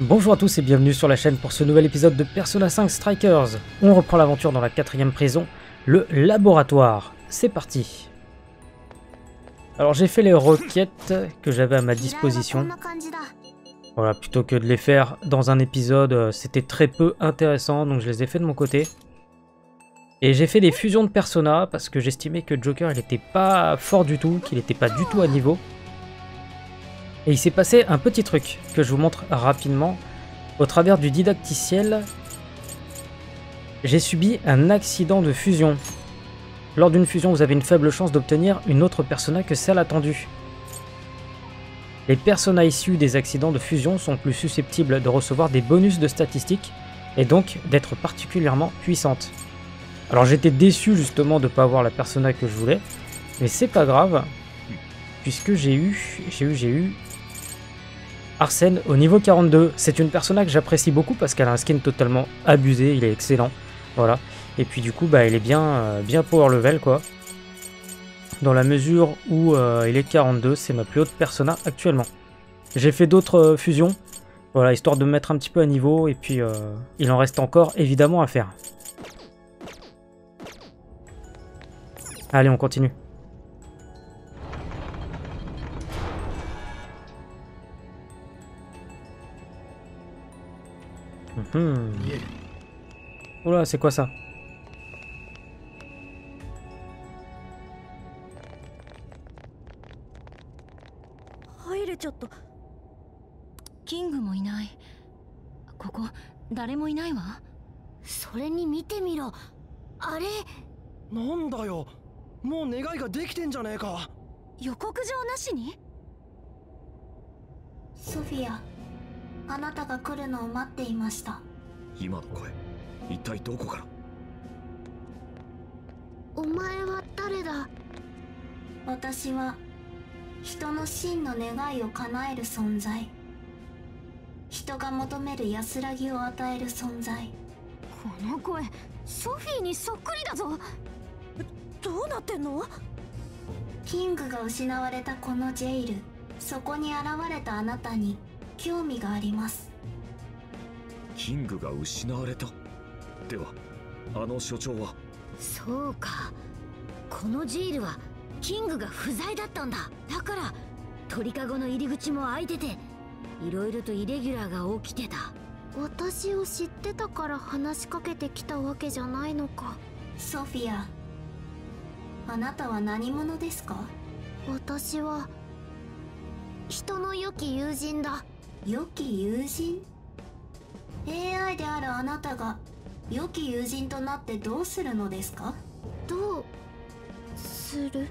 Bonjour à tous et bienvenue sur la chaîne pour ce nouvel épisode de Persona 5 Strikers. On reprend l'aventure dans la 4ème prison, le laboratoire. C'est parti. Alors j'ai fait les requêtes que j'avais à ma disposition. Voilà, plutôt que de les faire dans un épisode, c'était très peu intéressant, donc je les ai fait de mon côté. Et j'ai fait des fusions de Persona parce que j'estimais que Joker il n'était pas fort du tout, qu'il n'était pas du tout à niveau. Et il s'est passé un petit truc que je vous montre rapidement. Au travers du didacticiel, j'ai subi un accident de fusion. Lors d'une fusion, vous avez une faible chance d'obtenir une autre persona que celle attendue. Les personas issus des accidents de fusion sont plus susceptibles de recevoir des bonus de statistiques et donc d'être particulièrement puissantes. Alors j'étais déçu justement de ne pas avoir la persona que je voulais, mais c'est pas grave, puisque j'ai eu Arsène au niveau 42, c'est une persona que j'apprécie beaucoup parce qu'elle a un skin totalement abusé, il est excellent, voilà. Et puis du coup, bah, elle est bien power level quoi. Dans la mesure où il est 42, c'est ma plus haute persona actuellement. J'ai fait d'autres fusions, voilà, histoire de me mettre un petit peu à niveau et puis il en reste encore évidemment à faire. Allez, on continue. Oula, c'est quoi ça? Sophia, あなたが来るのを待っていました。今の声、一体どこから？お前は誰だ？私は人の真の願いを叶える存在。人が求める安らぎを与える存在。この声、ソフィーにそっくりだぞ。どうなってんの？キングが失われたこのジェイル、そこに現れたあなたに。興味があります。キングが失われた。では、あの所長は。そうか。このジールはキングが不在だったんだ。だから鳥かごの入り口も開いてて、いろいろとイレギュラーが起きてた。私を知ってたから話しかけてきたわけじゃないのか。ソフィア、あなたは何者ですか？私は人の良き友人だ。良き友人 ?AI であるあなたが良き友人となってどうするのですか？どうする？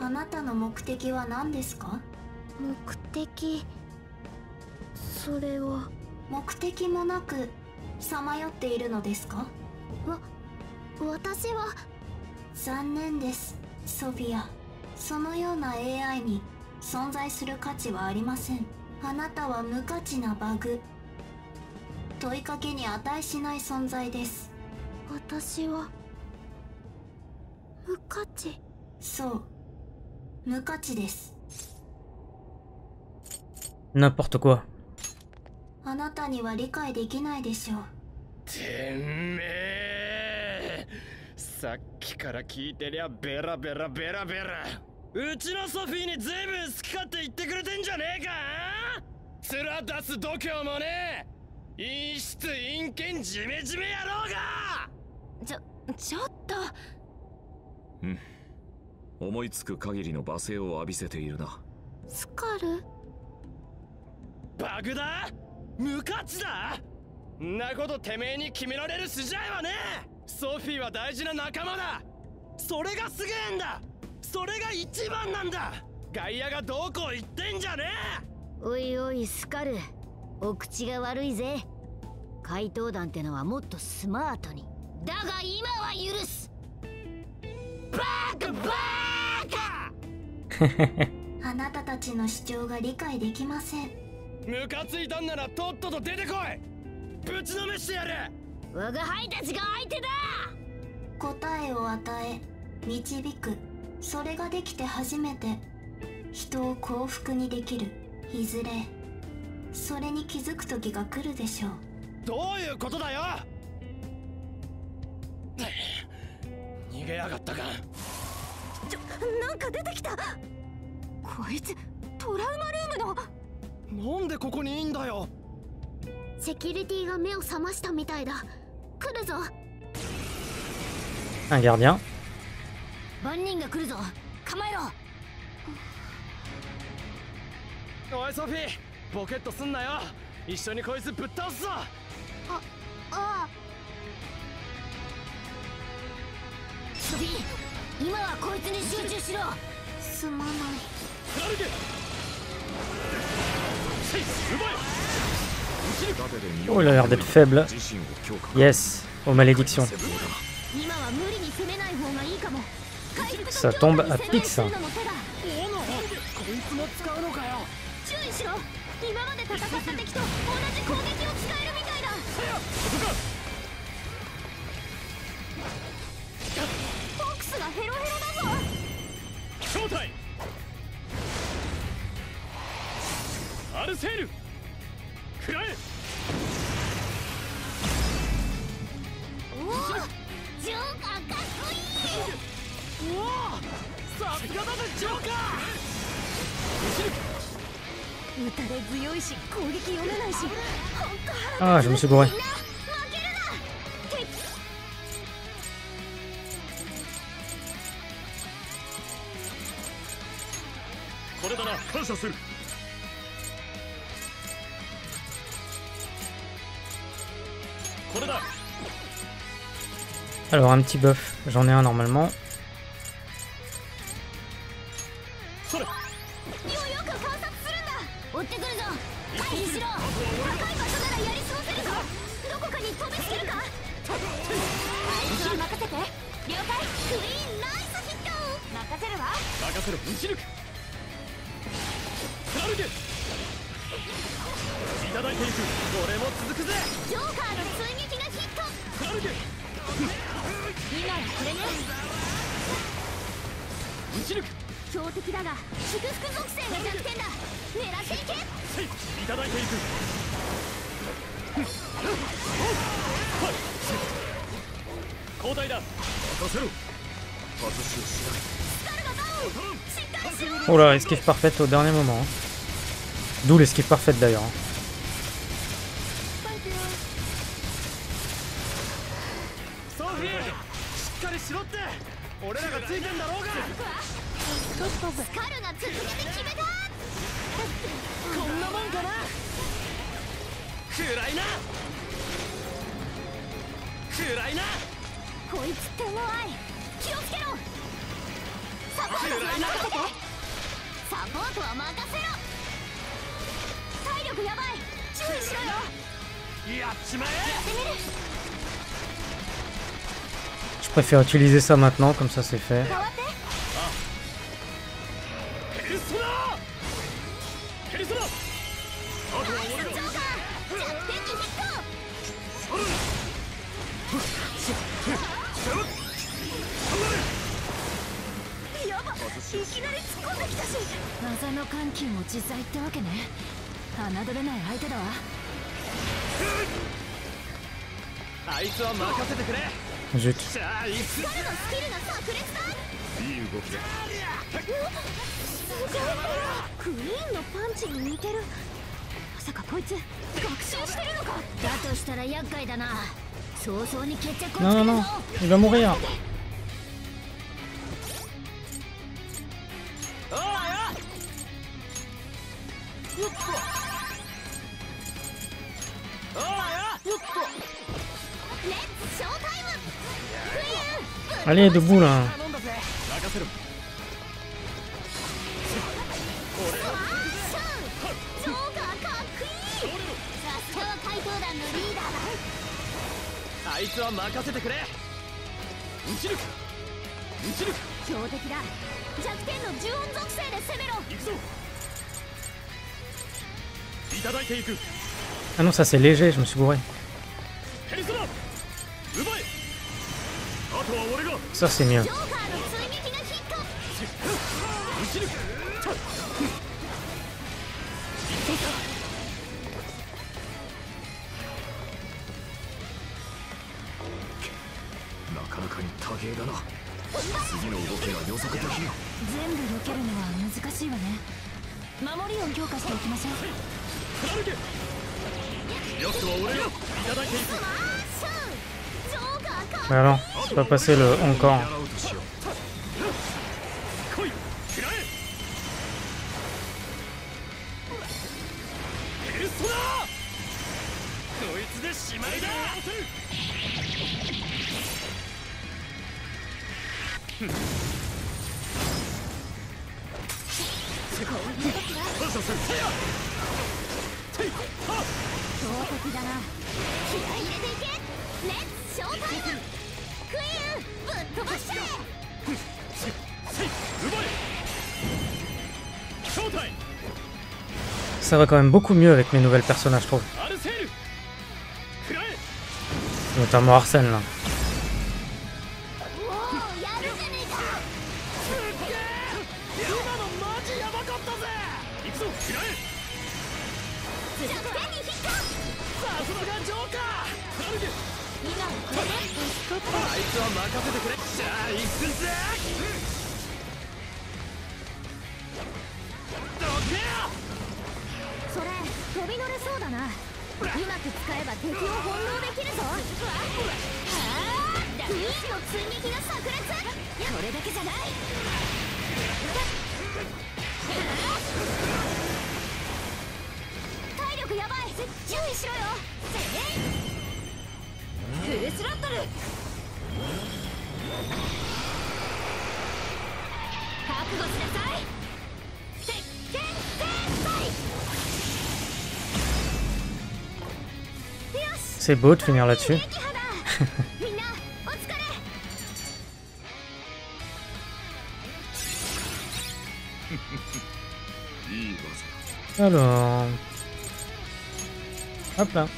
あなたの目的は何ですか？目的…それは…目的もなくさまよっているのですか？私は…残念です、ソフィア。そのような AI に存在する価値はありません。あなたは無価値なバグ、問いかけに値しない存在です。私は無価値？そう、無価値です。n'importe quoi。あなたには理解できないでしょう。てめえ、さっきから聞いてりゃベラベラベラベラ、うちのソフィーに随分好きかって言ってくれてんじゃねえか。面出す度胸もねえ。陰湿陰険ジメジメやろうが。ちょっと思いつく限りの罵声を浴びせているな。スカルバグだ、無価値だ。んなことてめえに決められる筋合いはねえ。ソフィーは大事な仲間だ。それがすげえんだ。それが一番なんだ。外野がどうこう言ってんじゃねえ。おいおいスカル、お口が悪いぜ。怪盗団ってのはもっとスマートに。だが今は許す。バカあなたたちの主張が理解できません。ムカついたんならとっとと出てこい。ぶちのめしてやる。我が輩たちが相手だ。答えを与え導く、それができて初めて人を幸福にできる。いずれそれに気づく時が来るでしょう。どういうことだよ。逃げやがったか。なんか出てきた。こいつトラウマルームの。なんでここにいいんだよ。セキュリティが目を覚ましたみたいだ。来るぞ。Un gardien。万人が来るぞ。構えろ。おいソフィー、ボケットすんなよ。一緒にこいつぶっ倒すぞ。ああ。ソフィー。今はこいつに集中しろ。すまない。歩け。Oh, il a l'air d'être faible. Yes, aux malédictions. Ça tombe à pic ça. Ah, je me suis gouré. Alors un petit buff, j'en ai un normalement. Oh là, esquive parfaite au dernier moment. D'où l'esquive parfaite d'ailleurs. Je préfère utiliser ça maintenant, comme ça c'est fait. Zut. Non, non, non, il va mourir. Allez, debout là. Ah non, ça c'est léger, je me suis gouré. Ça c'est mieux. かに多芸だな。次の動きが予測できる。全部避けるのは難しいわね。守りを強化していきましょう。よくは俺がいただいていく。Mais non, c'est pas passé le encore. Ça va quand même beaucoup mieux avec mes nouvelles personnages, je trouve. Notamment Arsène là. C'est beau de finir là-dessus. Alors... Hop là. Ah.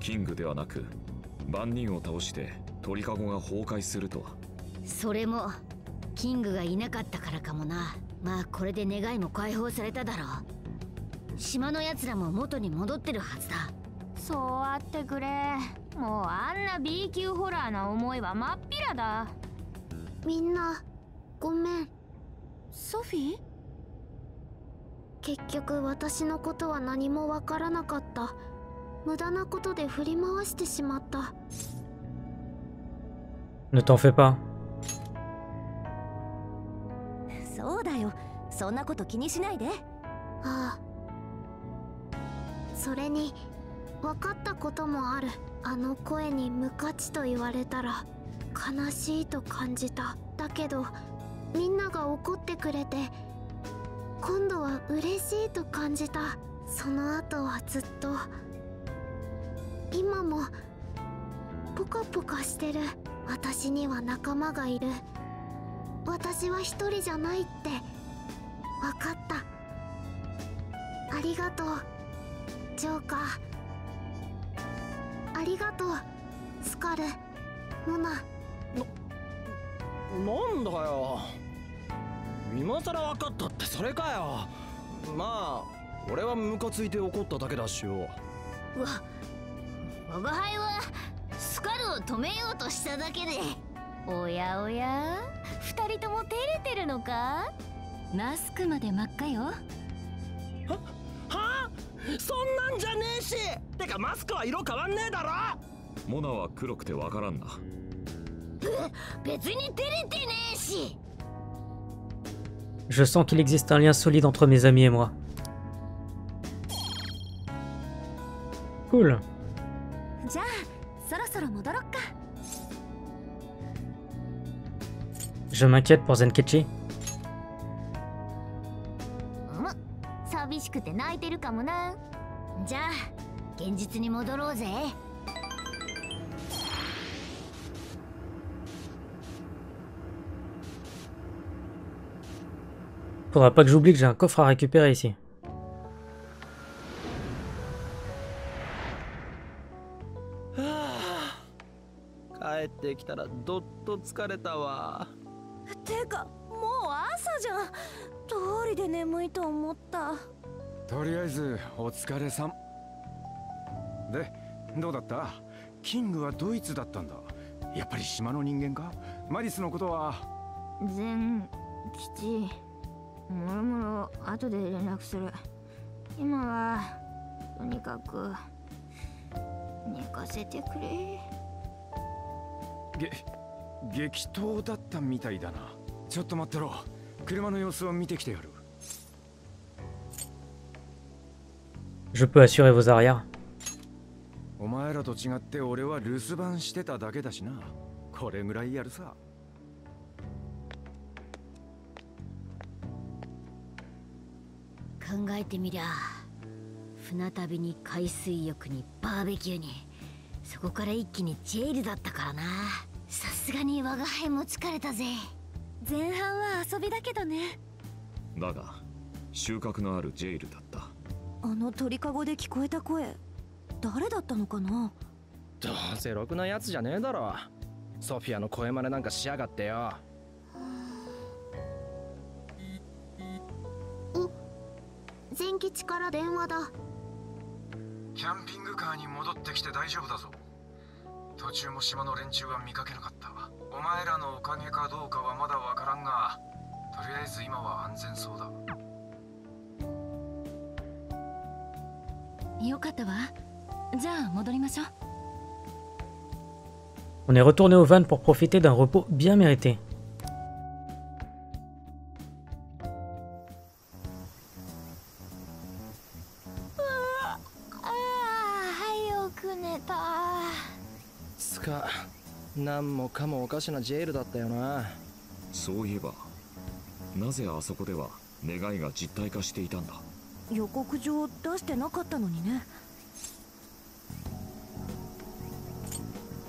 キングではなく万人を倒して鳥かごが崩壊するとは。それもキングがいなかったからかもな。まあこれで願いも解放されただろう。島のやつらも元に戻ってるはずだ。そうあってくれ。もうあんな B 級ホラーな思いはまっぴらだ。みんなごめん。ソフィー？結局私のことは何もわからなかった。無駄なことで振り回してしまった。Ne t'en fais pas。そうだよ。そんなこと気にしないで。ああ。それに分かったこともある。あの声に無価値と言われたら悲しいと感じた。だけどみんなが怒ってくれて今度は嬉しいと感じた。その後はずっと。今もポカポカしてる。私には仲間がいる。私は一人じゃないって分かった。ありがとうジョーカー。ありがとうスカル、モナ。なんだよ今さら分かったってそれかよ。まあ俺はムカついて怒っただけだしよ。うわ我が輩はスカルを止めようとしただけで。おやおや二人とも照れてるのか。マスクまで真っ赤よ。はあそんなんじゃねえし。てかマスクは色変わんねえだろ。モナは黒くてわからんな。別に照れてねえし。Je sens qu'il existe un lien solide entre mes amis et moi. Cool。じゃあそろそろ戻ろっか。Je m'inquiète pour Zenkichi. Faudra pas que j'oublie que j'ai un coffre à récupérer ici. Je peux assurer vos arrières. On est retourné au van pour profiter d'un repos bien mérité.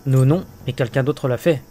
Nous non, mais quelqu'un d'autre l'a fait.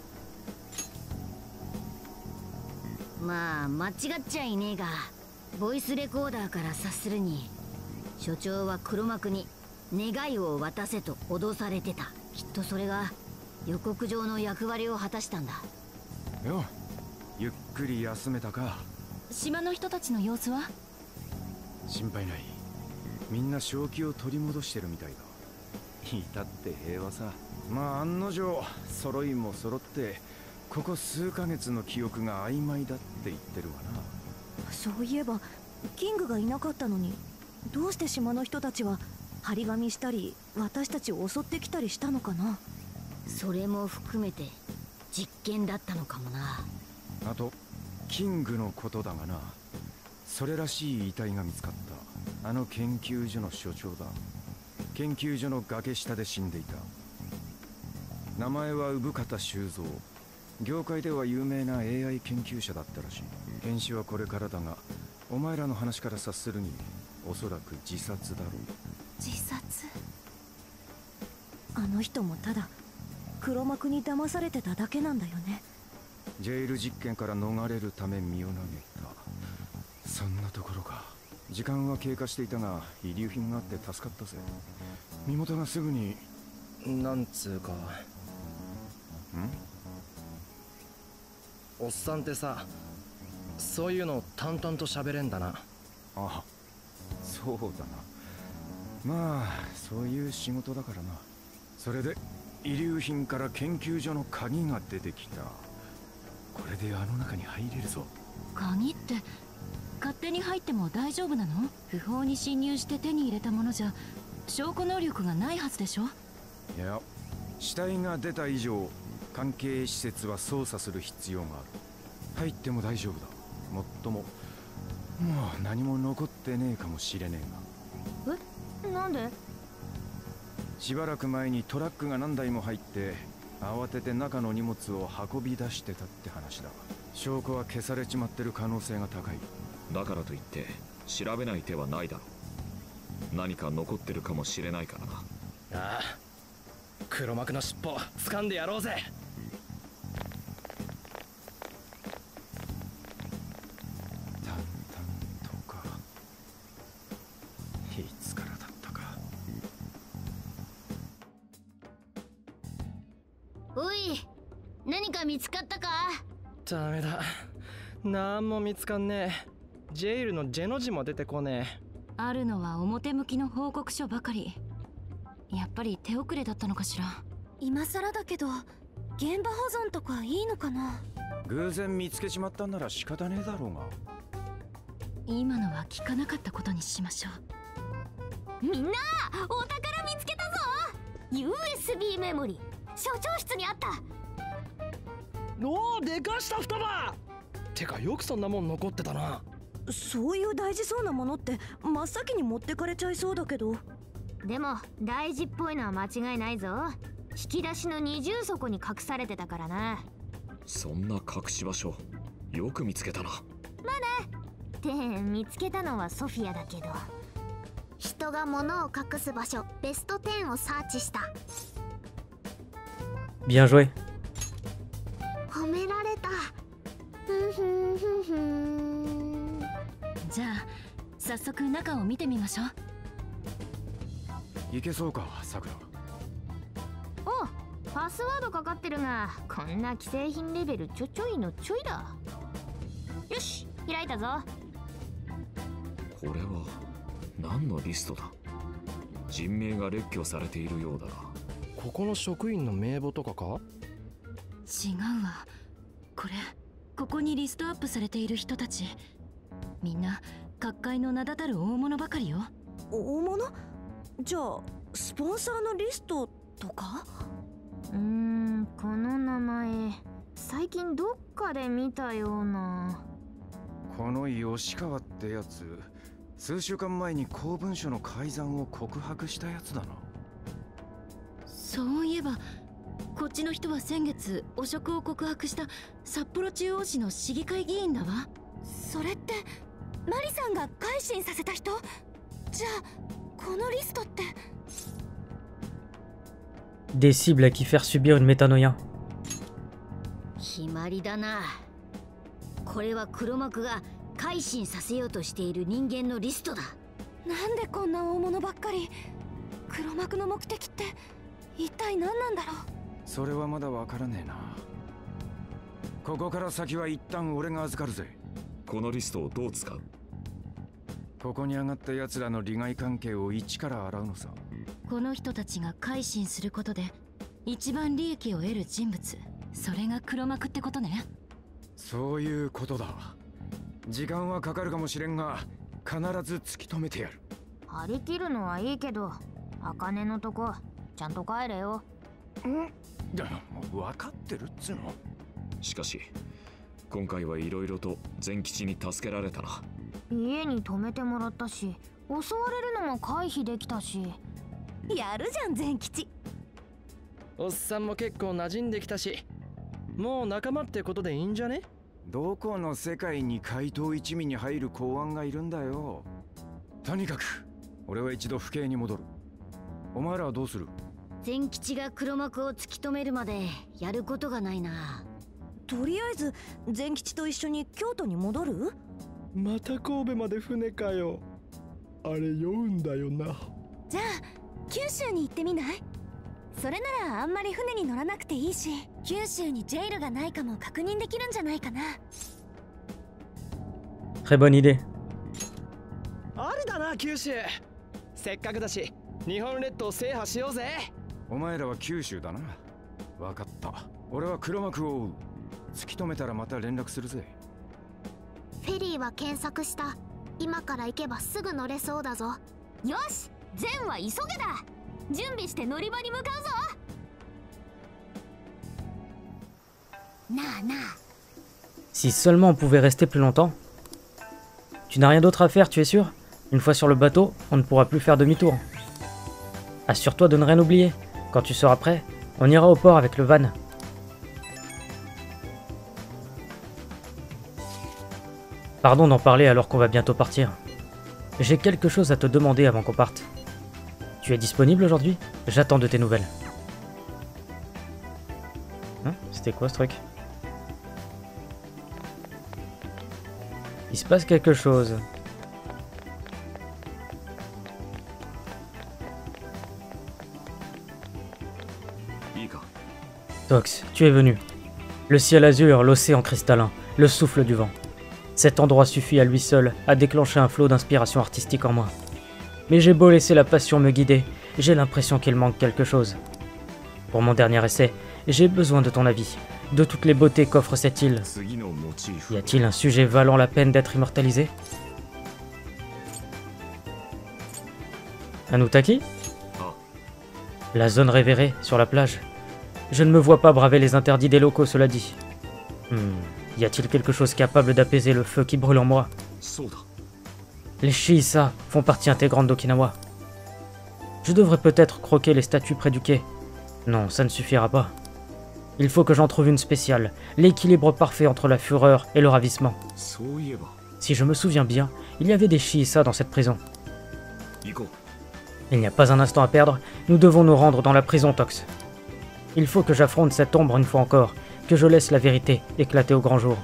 証拠は消されちまってる可能性が高い。だからといって調べない手はないだろう。何か残ってるかもしれないからな。ああ、黒幕の尻尾掴んでやろうぜ。淡々とか。いつからだったか。おい、何か見つかったか？ダメだ、なんも見つかんねえ。ジェイルのジェの字も出てこねえ。あるのは表向きの報告書ばかり。やっぱり手遅れだったのかしら。今更だけど現場保存とかいいのかな。偶然見つけちまったんなら仕方ねえだろうが。今のは聞かなかったことにしましょう。みんな、お宝見つけたぞ。 USB メモリ、所長室にあった。おー、でかした双葉。てかよくそんなもん残ってたな。そういう大事そうなものって真っ先に持ってかれちゃいそうだけど。でも大事っぽいのは間違いないぞ。引き出しの二重底に隠されてたからな。そんな隠し場所よく見つけたな。まだって見つけたのはソフィアだけど。人が物を隠す場所ベスト10をサーチした。Bien joué。褒められた。じゃあ早速中を見てみましょう。行けそうか、さくら。おう、パスワードかかってるが、こんな既製品レベルちょちょいのちょいだ。よし、開いたぞ。これは何のリストだ？人名が列挙されているようだが。ここの職員の名簿とかか？違うわ。これ、ここにリストアップされている人たち、みんな各界の名だたる大物ばかりよ。大物？じゃあスポンサーのリストとか？この名前最近どっかで見たような。この吉川ってやつ、数週間前に公文書の改ざんを告白したやつだな。そういえばこっちの人は先月汚職を告白した札幌中央市の市議会議員だわ。それってマリさんが改心させた人？じゃあこのリストって。Des cibles à qui faire subir une métanoïa。決まりだな。これは黒幕が改心させようとしている人間のリストだ。なんでこんな大物ばっかり。黒幕の目的って一体何なんだろう。それはまだわからねえな。ここから先は一旦俺が預かるぜ。このリストをどう使う？ここに上がった奴らの利害関係を一から洗うのさ。この人たちが改心することで一番利益を得る人物、それが黒幕ってことね。そういうことだ。時間はかかるかもしれんが必ず突き止めてやる。張り切るのはいいけど、茜のとこちゃんと帰れよ。んだからもう分かってるっつうの。しかし今回はいろいろと全吉に助けられたな。家に泊めてもらったし、襲われるのも回避できたし。やるじゃん善吉。おっさんも結構馴染んできたし、もう仲間ってことでいいんじゃね？どこの世界に怪盗一味に入る公安がいるんだよ。とにかく俺は一度府警に戻る。お前らはどうする？善吉が黒幕を突き止めるまでやることがないな。とりあえず善吉と一緒に京都に戻る？また神戸まで船かよ。あれ酔うんだよな。じゃあ九州に行ってみない？それならあんまり船に乗らなくていいし、九州にジェイルがないかも確認できるんじゃないかな。très bonne idée。あれだな、九州。せっかくだし日本列島制覇しようぜ。お前らは九州だな。分かった、俺は黒幕を追う。突き止めたらまた連絡するぜ。フェリーは検索した。今から行けばすぐ乗れそうだぞ。よし、ゼンは急げだ。準備して乗り場に向かうぞ。なあなあ。Si seulement on pouvait rester plus longtemps. Tu n'as rien d'autre à faire, tu es sûr? Une fois sur le bateau, on ne pourra plus faire demi-tour. Assure-toi de ne rien oublier. Quand tu seras prêt, on ira au port avec le van. Pardon d'en parler alors qu'on va bientôt partir. J'ai quelque chose à te demander avant qu'on parte. Tu es disponible aujourd'hui? J'attends de tes nouvelles. Hein? C'était quoi ce truc? Il se passe quelque chose. Fox, tu es venu. Le ciel azur, l'océan cristallin, le souffle du vent. Cet endroit suffit à lui seul à déclencher un flot d'inspiration artistique en moi. Mais j'ai beau laisser la passion me guider, j'ai l'impression qu'il manque quelque chose. Pour mon dernier essai, j'ai besoin de ton avis, de toutes les beautés qu'offre cette île. Y a-t-il un sujet valant la peine d'être immortalisé? Anutaki? La zone révérée, sur la plage. Je ne me vois pas braver les interdits des locaux, cela dit. Y a-t-il quelque chose capable d'apaiser le feu qui brûle en moi? Les Shisa font partie intégrante d'Okinawa. Je devrais peut-être croquer les statues près du quai. Non, ça ne suffira pas. Il faut que j'en trouve une spéciale, l'équilibre parfait entre la fureur et le ravissement. Si je me souviens bien, il y avait des Shisa dans cette prison. Il n'y a pas un instant à perdre, nous devons nous rendre dans la prison Tox. Il faut que j'affronte cette ombre une fois encore, que je laisse la vérité éclater au grand jour.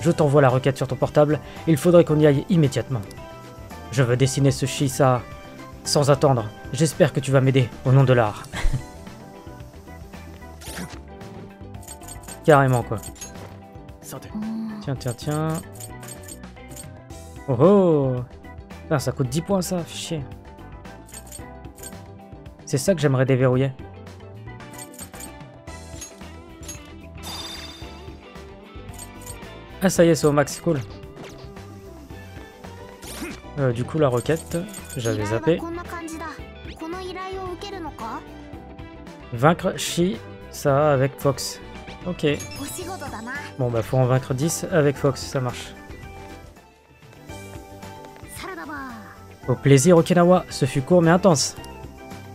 Je t'envoie la requête sur ton portable, il faudrait qu'on y aille immédiatement. Je veux dessiner ce Shisa sans attendre, j'espère que tu vas m'aider, au nom de l'art. Carrément quoi. Tiens. Oh oh ben, ça coûte 10 points ça, chier. C'est ça que j'aimerais déverrouiller. Ah ça y est, c'est au max, cool. Du coup la requête, j'avais zappé. Vaincre Shisa avec Fox. Ok. Bon bah faut en vaincre 10 avec Fox, ça marche. Au plaisir Okinawa, ce fut court mais intense.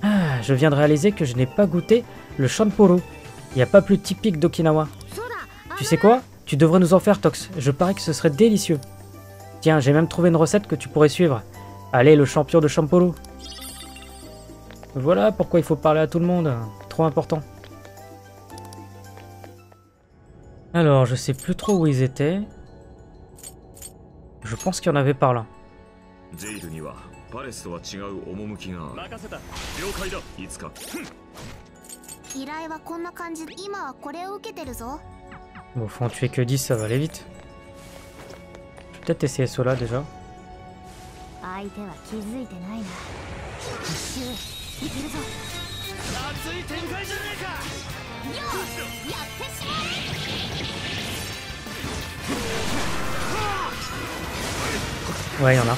Ah, je viens de réaliser que je n'ai pas goûté le Shanpuru. Il n'y a pas plus typique d'Okinawa. Tu sais quoi ? Tu devrais nous en faire, Tox. Je parie que ce serait délicieux. Tiens, j'ai même trouvé une recette que tu pourrais suivre. Allez, le champion de Champolo. Voilà pourquoi il faut parler à tout le monde. Trop important. Alors, je sais plus trop où ils étaient. Je pense qu'il y en avait par là. Bon, faut en tuer que 10, ça va aller vite. Je vais peut-être essayer cela déjà. Ouais, il y en a.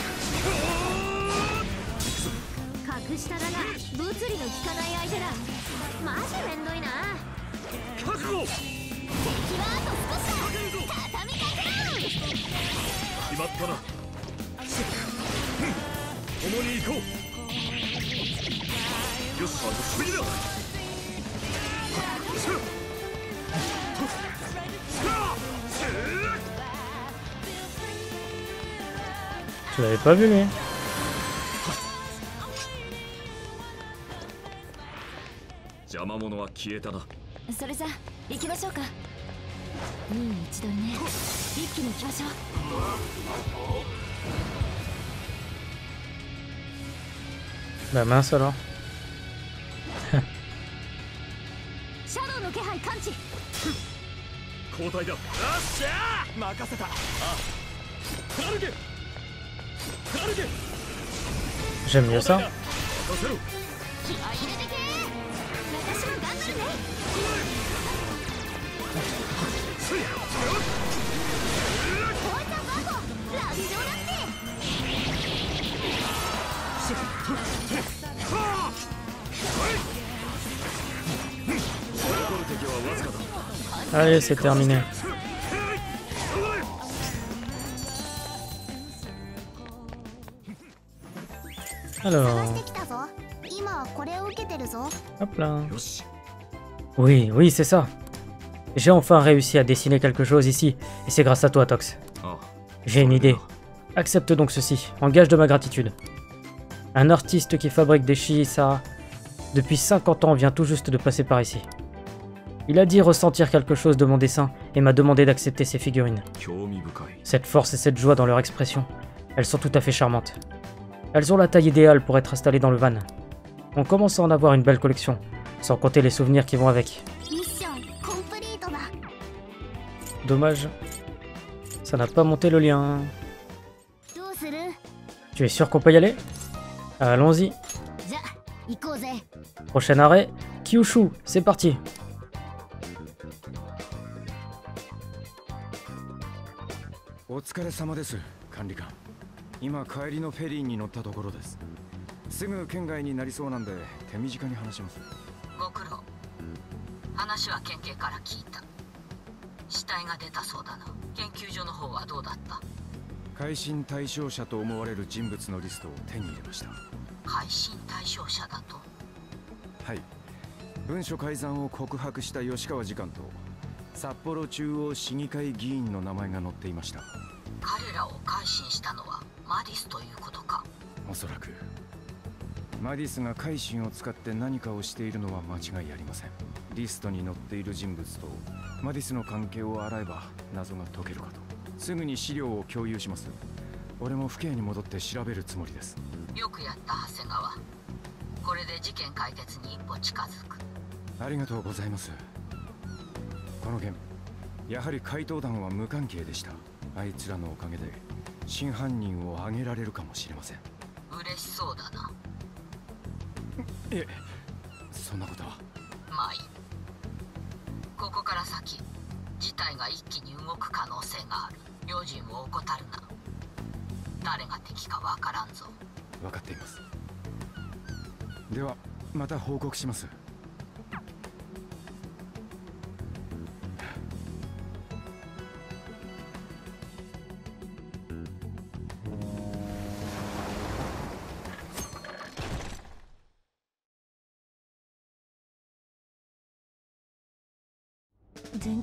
Je l'avais pas vu lui. Bah mince alors. J'aime mieux ça. Allez, c'est terminé. Alors... Hop là. Oui, oui, c'est ça. J'ai enfin réussi à dessiner quelque chose ici, et c'est grâce à toi, Tox. J'ai une idée. Accepte donc ceci, en gage de ma gratitude. Un artiste qui fabrique des Shisa depuis 50 ans vient tout juste de passer par ici. Il a dit ressentir quelque chose de mon dessin et m'a demandé d'accepter ces figurines. Cette force et cette joie dans leur expression, elles sont tout à fait charmantes. Elles ont la taille idéale pour être installées dans le van. On commence à en avoir une belle collection, sans compter les souvenirs qui vont avec. Dommage, ça n'a pas monté le lien. Tu es sûr qu'on peut y aller? Allons-y. Prochain arrêt, Kyushu, c'est parti.全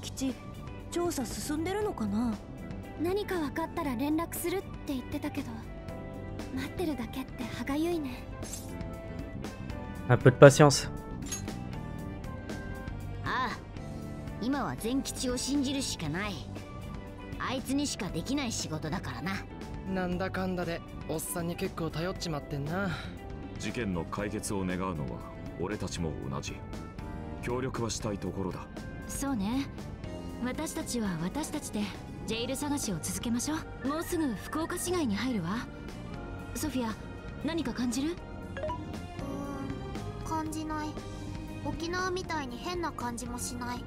吉、調査進んでるのかな？何か分かったら連絡するって言ってたけど、待ってるだけって歯がゆいね。Un peu de patience。ああ、今は全吉を信じるしかない。あいつにしかできない仕事だからな。なんだかんだでおっさんに結構頼っちまってんな。事件の解決を願うのは俺たちも同じ。協力はしたいところだ。そうね、私たちは私たちでジェイル探しを続けましょう。もうすぐ福岡市街に入るわ。ソフィア、何か感じる？感じない。沖縄みたいに変な感じもしない。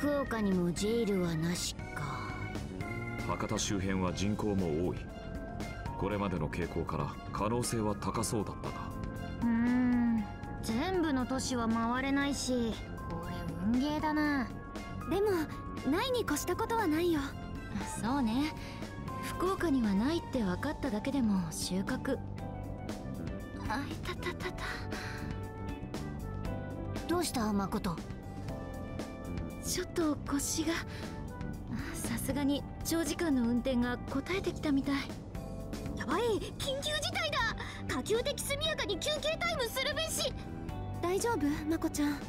福岡にもジェイルはなしか。博多周辺は人口も多い。これまでの傾向から可能性は高そうだったな。全部の都市は回れないし、運ゲーだな。でもないに越したことはないよ。そうね、福岡にはないって分かっただけでも収穫。あいたたたた。どうした誠？ちょっと腰が。さすがに長時間の運転が応えてきたみたい。やばい、緊急事態だ。可及的速やかに休憩タイムするべし。大丈夫誠ちゃん？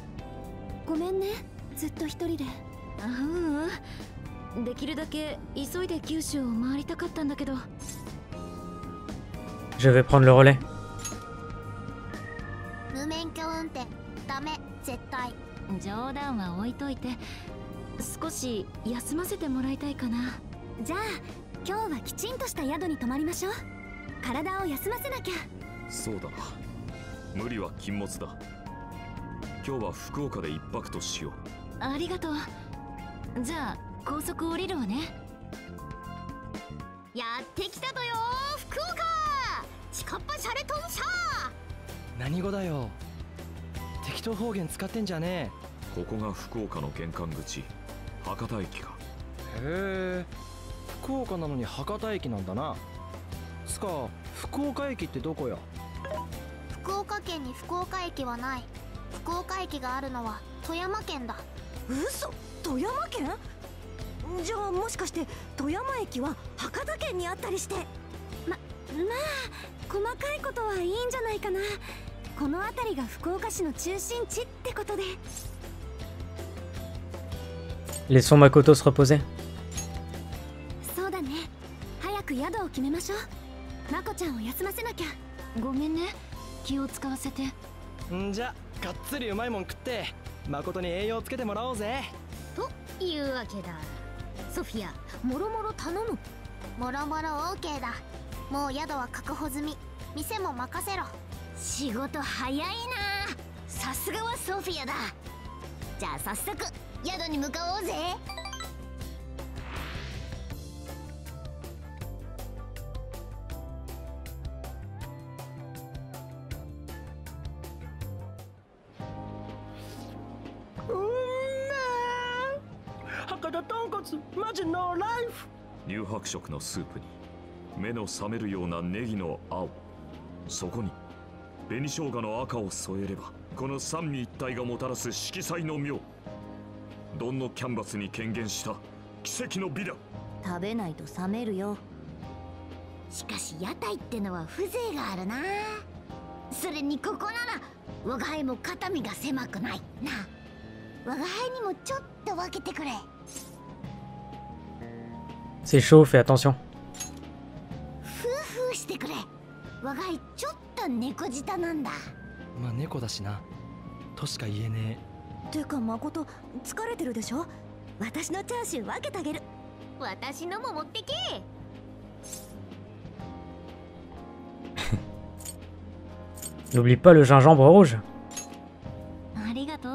ごめんね、ずっと一人で。うん、できるだけ急いで九州を回りたかったんだけど。Je vais prendre le relais。無免許運転、ダメ、絶対。冗談は置いといて、少し休ませてもらいたいかな。じゃあ、今日はきちんとした宿に泊まりましょう。体を休ませなきゃ。そうだな。無理は禁物だ。今日は福岡で一泊としよう。ありがとう。じゃあ高速降りるわね。やってきたとよ福岡。近っ端シャレトンシャ。何語だよ。適当方言使ってんじゃねえ。ここが福岡の玄関口、博多駅か。へえ、福岡なのに博多駅なんだな。つか福岡駅ってどこや？福岡県に福岡駅はない。福岡駅があるのは富山県だ。嘘、富山県？じゃあもしかして富山駅は博多県にあったりして。まあ細かいことはいいんじゃないかな。この辺りが福岡市の中心地ってことで。Laissons Makoto se reposer。そうだね。早く宿を決めましょう。まこちゃんを休ませなきゃ。ごめんね。気を使わせて。んじゃ、がっつりうまいもん食って、まことに栄養つけてもらおうぜ。というわけだ。ソフィア、もろもろ頼む。もろもろ OK だ。もう宿は確保済み。店も任せろ。仕事早いな。さすがはソフィアだ。じゃあ早速宿に向かおうぜ。博多豚骨マジノーライフ。乳白色のスープに目の覚めるようなネギの青、そこに紅生姜の赤を添えれば、この三位一体がもたらす色彩の妙。どんのキャンバスに顕現した奇跡の美だ。食べないと冷めるよ。しかし屋台ってのは風情があるな。それにここなら我が輩も肩身が狭くないな。我が輩にもちょっと分けてくれ。C'est chaud, fais attention。ふうふうしてくれ。我が輩ちょっと猫舌なんだ。まあ猫だしなとしか言えねえ。てか誠疲れてるでしょ。私のチャーシュー分けてあげる。私のも持ってけ。N'oublie pas le gingembre rouge。ありがと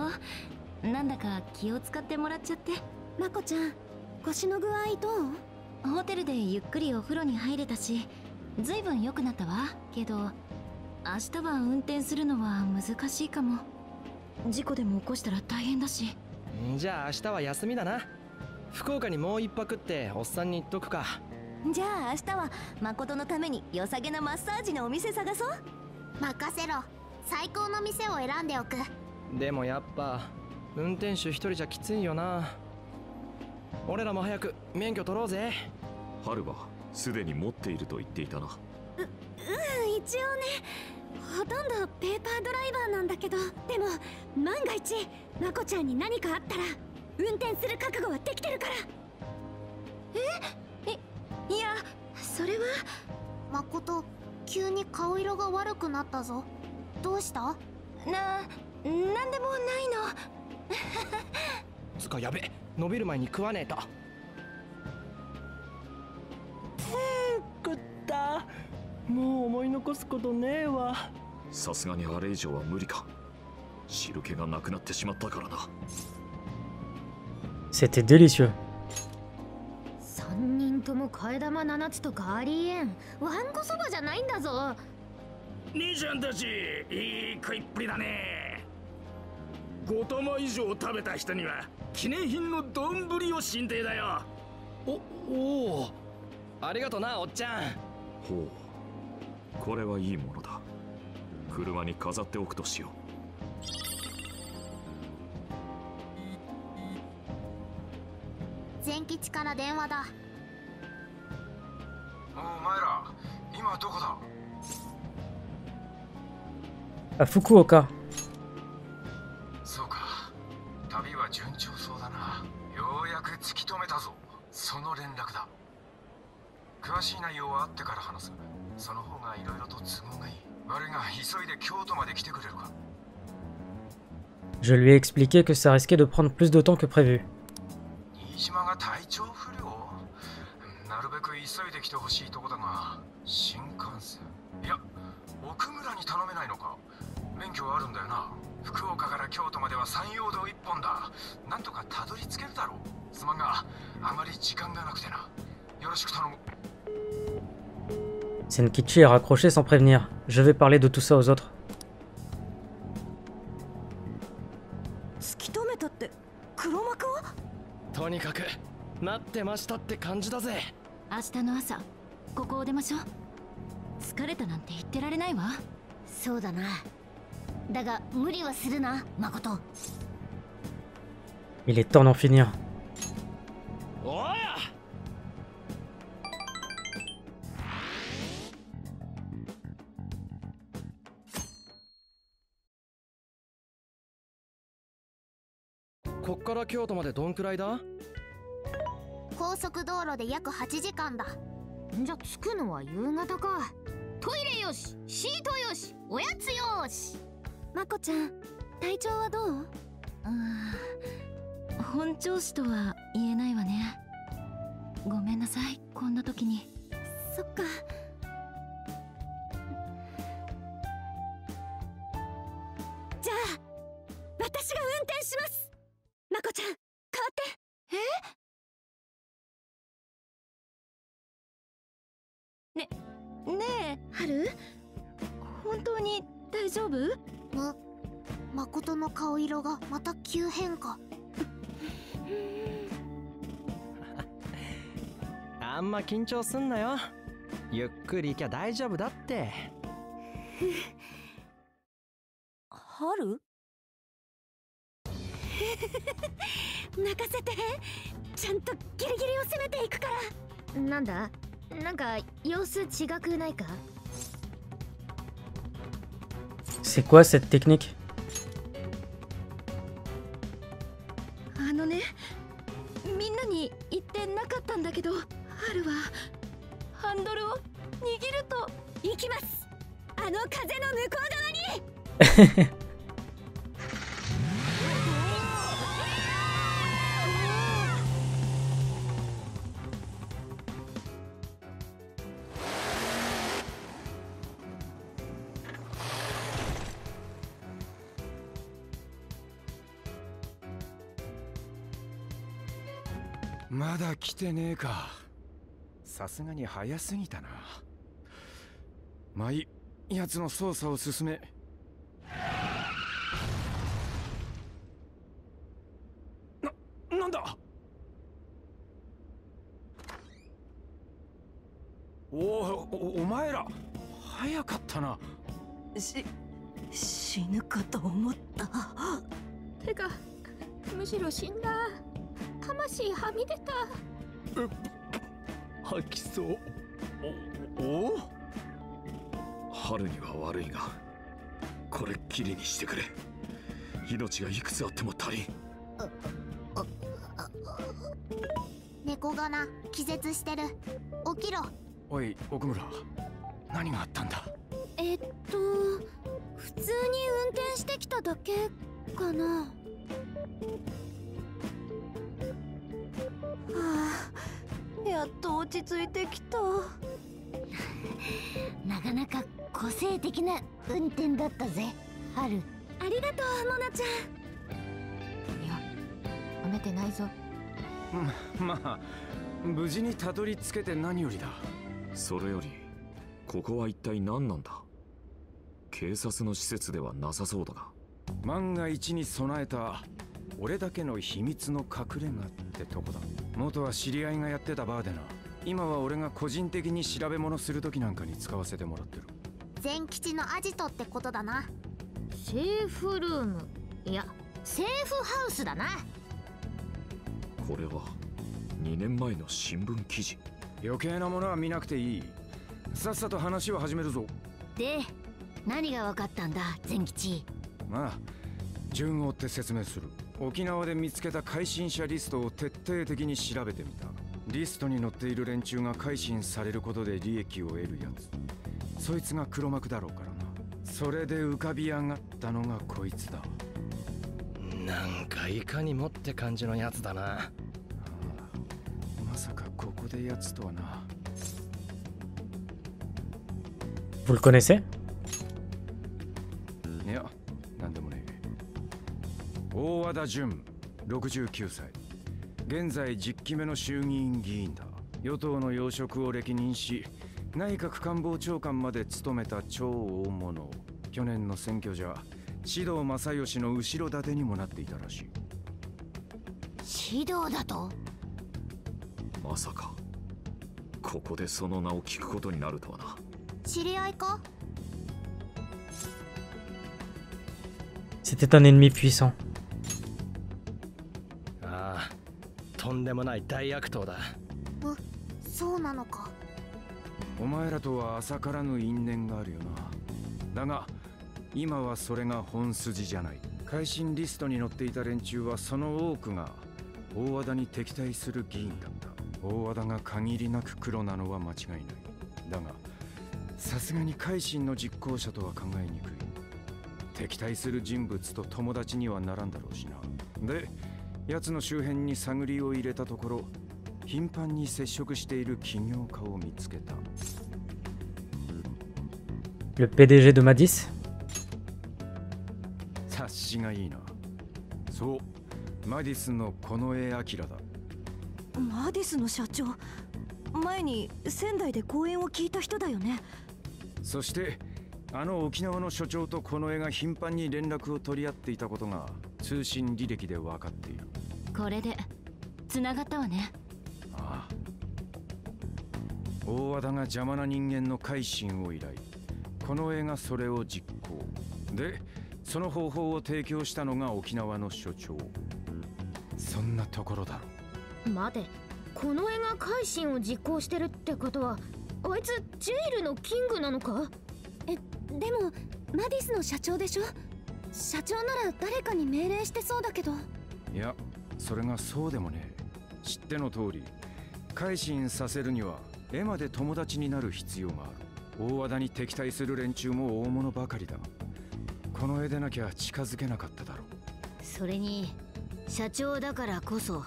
う。なんだか気を使ってもらっちゃって。まこちゃん、腰の具合どう？ホテルでゆっくりお風呂に入れたし、ずいぶん良くなったわ。けど明日は運転するのは難しいかも。事故でも起こしたら大変だし。じゃあ明日は休みだな。福岡にもう一泊っておっさんに言っとくか。じゃあ明日は誠のために良さげなマッサージのお店探そう。任せろ。最高の店を選んでおく。でもやっぱ運転手一人じゃきついよな。俺らも早く免許取ろうぜ。春はすでに持っていると言っていたな。うん、一応ね。ほとんどペーパードライバーなんだけど、でも万が一まこちゃんに何かあったら運転する覚悟はできてるから。いやそれは。まこと急に顔色が悪くなったぞ。どうした？なんでもないの。つかやべ、伸びる前に食わねえと。食った。もう思い残すことねえわ。さすがにあれ以上は無理か。汁気がなくなってしまったからな。C'était délicieux。3人とも替え玉7つとかありえん。わんこそばじゃないんだぞ。兄ちゃんたち、いい食いっぷりだね。5玉以上食べた人には記念品の丼を進呈だよ。おお、ありがとな、おっちゃん。ほう、これはいいものだ。車に飾っておくとしよう。前吉から電話だ。お前ら今どこだ？あ、福岡。そうか、旅は順調そうだな。ようやく突き止めたぞ。その連絡だ。詳しい内容はあってから話す。その方がいろいろと都合がいい。悪いが急いで京都まで来てくれるか。Je lui ai expliqué que ça risquait de prendre plus de temps que prévu。新島が体調不良。なるべく急いで来てほしいとこだが、新幹線。いや、奥村に頼めないのか。免許はあるんだよな。福岡から京都までは山陽道一本だ。なんとかたどり着けるだろう。すまんが、あまり時間がなくてな。よろしく頼む。Senkichi est raccroché sans prévenir. Je vais parler de tout ça aux autres. Il est temps d'en finir. Oh こっから京都までどんくらいだ？高速道路で約8時間だ。じゃ着くのは夕方か。トイレよし、シートよし、おやつよし。まこちゃん、体調はどう？本調子とは言えないわね。ごめんなさい、こんな時に。そっか。じゃあ私が運転します。まこちゃん代わって。ねえハル、本当に大丈夫？誠の顔色がまた急変化。あんま緊張すんなよ。ゆっくり行きゃ大丈夫だって。ハル？任せて。ちゃんとギリギリを攻めていくから。なんだ？なんか様子違くないか？C'est quoi cette technique? あのね、みんなに言ってなかったんだけど、春はハンドルを握ると行きます。あの風の向こう側に。まだ来てねえか。さすがに早すぎたな。まあいい、やつの捜査を進め。なんだ。お前ら早かったな。死ぬかと思った。てかむしろ死んだ。魂はみ出た。吐きそう。春には悪いが、これっきりにしてくれ。命がいくつあっても足りん。猫がな、気絶してる。起きろ。おい奥村、何があったんだ？普通に運転してきただけかな。やっと落ち着いてきた。なかなか個性的な運転だったぜ、ハル。ありがとう、モナちゃん。いや、褒めてないぞ。まあ、無事にたどり着けて何よりだ。それより、ここは一体何なんだ？警察の施設ではなさそうだが。万が一に備えた俺だけの秘密の隠れ家ってとこだ。元は知り合いがやってたバーでな。今は俺が個人的に調べ物する時なんかに使わせてもらってる。全基地のアジトってことだな。セーフルーム、いやセーフハウスだな。これは2年前の新聞記事。余計なものは見なくていい。さっさと話を始めるぞ。で、何が分かったんだ、全吉？まあ、順を追って説明する。沖縄で見つけた改心者リストを徹底的に調べてみた。リストに載っている連中が改心されることで利益を得るやつ。そいつが黒幕だろうからな。それで浮かび上がったのがこいつだ。なんかいかにもって感じのやつだな。まさかここでやつとはな。Vous le connaissez？大和田純、69歳。現在10期目の衆議院議員だ。与党の要職を歴任し、内閣官房長官まで務めた超大物。去年の選挙じゃ、獅童正義の後ろ盾にもなっていたらしい。獅童だと？まさか、ここでその名を聞くことになるとはな。知り合いか？ C'était un ennemi puissant。とんでもない大悪党だ。そうなのか。お前らとは浅からぬ因縁があるよな。だが今はそれが本筋じゃない。改心リストに載っていた連中はその多くが大和田に敵対する議員だった。大和田が限りなく黒なのは間違いない。だがさすがに改心の実行者とは考えにくい。敵対する人物と友達にはならんだろうしな。で奴の周辺に探りを入れたところ、頻繁に接触している起業家を見つけた。Le PDG de Madis? 察しがいいな。そう、マディスのこの絵アキラだ。マディスの社長、前に仙台で講演を聞いた人だよね。そしてあの沖縄の所長とこの絵が頻繁に連絡を取り合っていたことが通信履歴で分かっている。これでつながったわね。ああ、大和田が邪魔な人間の改心を依頼。この絵がそれを実行。でその方法を提供したのが沖縄の所長。そんなところだろ。待て、この絵が改心を実行してるってことは、あいつジェイルのキングなのか？でもマディスの社長でしょ。社長なら誰かに命令してそうだけど。いや、それがそうでもね。知っての通り、改心させるには絵まで友達になる必要がある。大和田に敵対する連中も大物ばかりだ。この絵でなきゃ近づけなかっただろう。それに社長だからこそ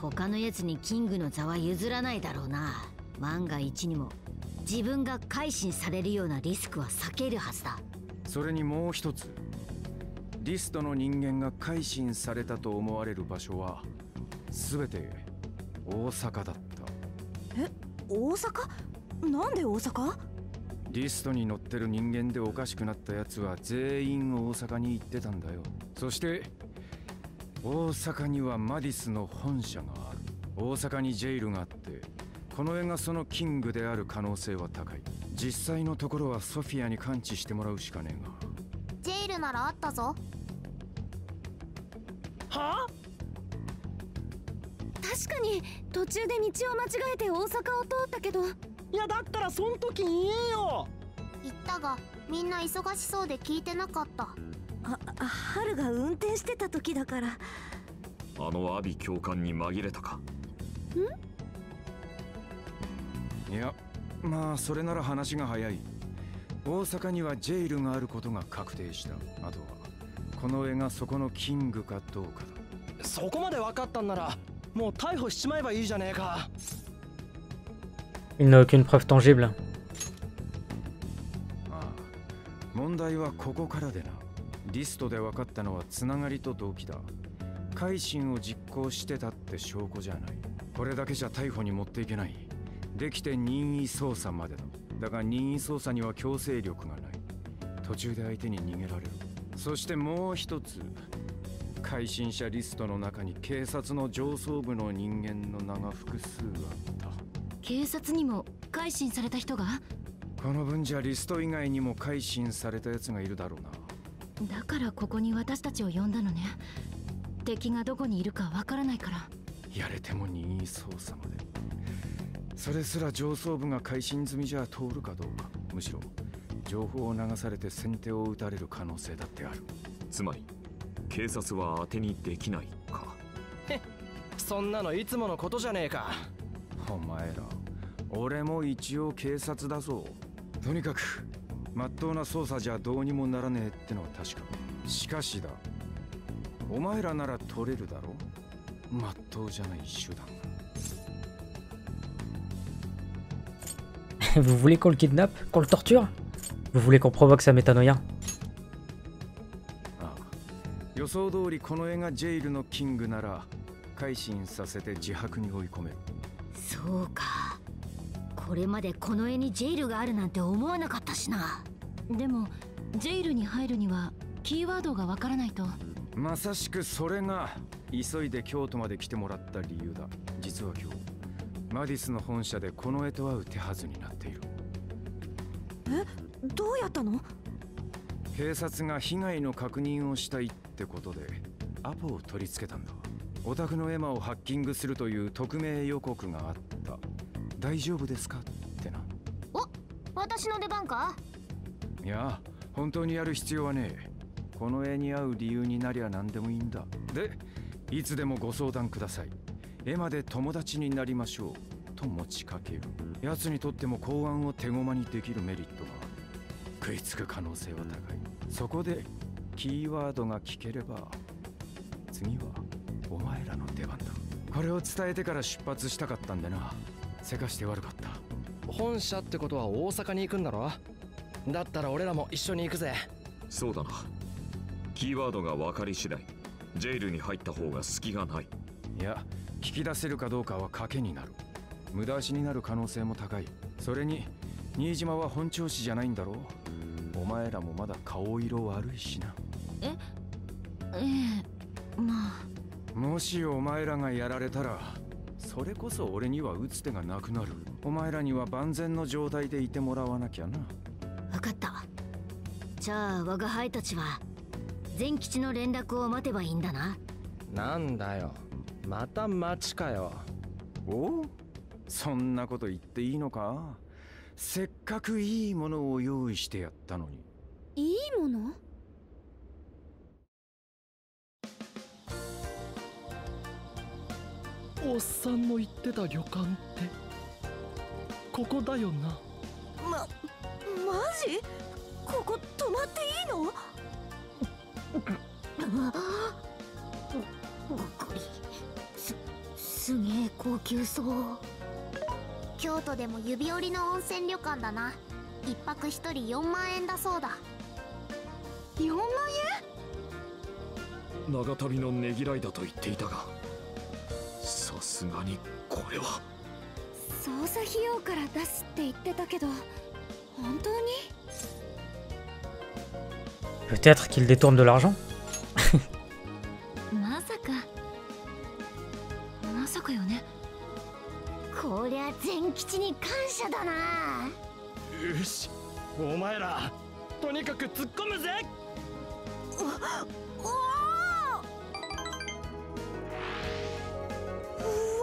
他のやつにキングの座は譲らないだろうな。万が一にも自分が改心されるようなリスクは避けるはずだ。それにもう一つ、リストの人間が改心されたと思われる場所は全て大阪だった。え、大阪？なんで大阪？リストに載ってる人間でおかしくなったやつは全員大阪に行ってたんだよ。そして大阪にはマディスの本社がある。大阪にジェイルがあって、この絵がそのキングである可能性は高い。実際のところはソフィアに感知してもらうしかねえが。ジェイルならあったぞ。はあ？確かに途中で道を間違えて大阪を通ったけど。いや、だったらそん時言えよ。言ったがみんな忙しそうで聞いてなかった。春が運転してた時だから。あの阿鼻教官に紛れたかん？いや、まあそれなら話が早い。大阪にはジェイルがあることが確定した。あとはこの絵がそこのキングかどうかだ。そこまで分かったんならもう逮捕しちまえばいいじゃねえか。Il n'a aucune preuve tangible. ああ、問題はここからでな。リストで分かったのはつながりと動機だ。改心を実行してたって証拠じゃない。これだけじゃ逮捕に持っていけない。できて任意捜査までだ。だが任意捜査には強制力がない。途中で相手に逃げられる。そしてもう一つ、改心者リストの中に警察の上層部の人間の名が複数あった。警察にも改心された人が？この分じゃリスト以外にも改心されたやつがいるだろうな。だからここに私たちを呼んだのね。敵がどこにいるかわからないから。やれても任意捜査まで。それすら上層部が改心済みじゃ通るかどうか。むしろ情報を流されて先手を打たれる可能性だってある。つまり警察は当てにできないか。へっ、そんなのいつものことじゃねえか。お前ら、俺も一応警察だぞ。とにかく真っ当な捜査じゃどうにもならねえってのは確か。しかしだ、お前らなら取れるだろ。真っ当じゃない手段。Vous voulez qu'on le kidnappe, qu'on le torture? Vous voulez qu'on provoque sa métanoïa? ああ、予想通りこの絵がジェイルのキングなら改心させて自白に追い込める。そうか、これまでこの絵にジェイルがあるなんて思わなかったしな。でもジェイルに入るにはキーワードがわからないと。まさしくそれが急いで京都まで来てもらった理由だ。実は今日マディスの本社でこの絵と会う手はずになっている。え、どうやったの？警察が被害の確認をしたいってことでアポを取り付けたんだ。お宅の絵馬をハッキングするという匿名予告があった。大丈夫ですかってな。お、私の出番か？いや、本当にやる必要はねえ。この絵に合う理由になりゃ何でもいいんだ。で、いつでもご相談ください。絵まで友達になりましょうと持ちかける。奴にとっても考案を手駒にできるメリットが食いつく可能性は高い。そこでキーワードが聞ければ次はお前らの出番だ。これを伝えてから出発したかったんでな。せかして悪かった。本社ってことは大阪に行くんだろ。だったら俺らも一緒に行くぜ。そうだな。キーワードが分かり次第ジェイルに入った方が隙がない。いや、聞き出せるかどうかは賭けになる。無駄足になる可能性も高い。それに新島は本調子じゃないんだろう。お前らもまだ顔色悪いしな。まあ、もしお前らがやられたらそれこそ俺には打つ手がなくなる。お前らには万全の状態でいてもらわなきゃな。分かった。じゃあ我が輩たちは全吉の連絡を待てばいいんだな。なんだよ、また待ちかよ。おう、そんなこと言っていいのか。せっかくいいものを用意してやったのに。いいもの？おっさんの言ってた旅館ってここだよな。マジ？ここ泊まっていいの？すげえ高級そう。京都でも指折りの温泉旅館だな。一泊一人4万円だそうだ。4万円？長旅のねぎらいだと言っていたが、さすがにこれは。捜査費用から出すって言ってたけど本当に？Peut-être qu'il détourne de l'argent? まさかよね。こりゃ全吉に感謝だな。よし、お前らとにかく突っ込むぜ。おおう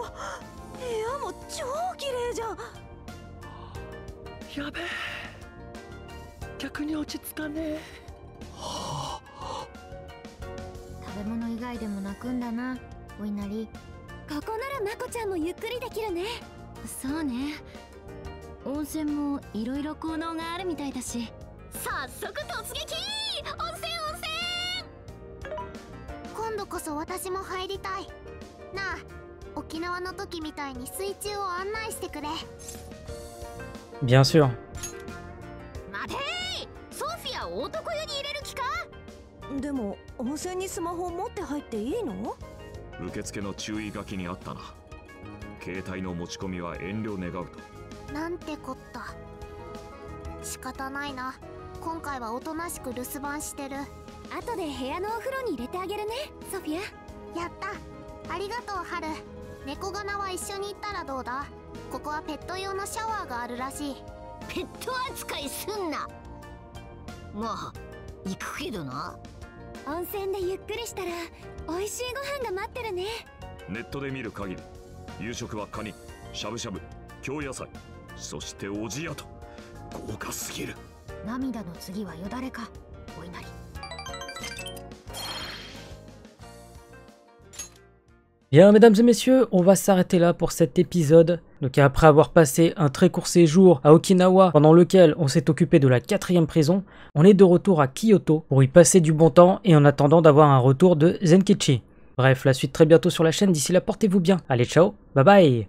わ、部屋も超綺麗じゃん。やべえ、逆に落ち着かねえ。食べ物以外でも泣くんだな、お稲荷。ここならまこちゃんもゆっくりできるね。そうね、温泉もいろいろ効能があるみたいだし。早速突撃！温泉！今度こそ私も入りたいな。あ、沖縄の時みたいに水中を案内してくれ。Bien sûr。待てー、ソフィアを男湯に入れる気か。でも温泉にスマホを持って入っていいの？受付の注意書きにあったな。携帯の持ち込みは遠慮願うと。なんてこった。仕方ないな。今回はおとなしく留守番してる。後で部屋のお風呂に入れてあげるね、ソフィア。やった、ありがとうハル。猫がなは一緒に行ったらどうだ。ここはペット用のシャワーがあるらしい。ペット扱いすんな。まあ行くけどな。温泉でゆっくりしたら美味しいご飯が待ってるね。ネットで見る限り夕食はカニ、しゃぶしゃぶ、京野菜、そしておじやと豪華すぎる。涙の次はよだれか、お稲荷。Bien, mesdames et messieurs, on va s'arrêter là pour cet épisode. Donc après avoir passé un très court séjour à Okinawa, pendant lequel on s'est occupé de la 4e prison, on est de retour à Kyoto pour y passer du bon temps et en attendant d'avoir un retour de Zenkichi. Bref, la suite très bientôt sur la chaîne. D'ici là, portez-vous bien. Allez, ciao, bye bye.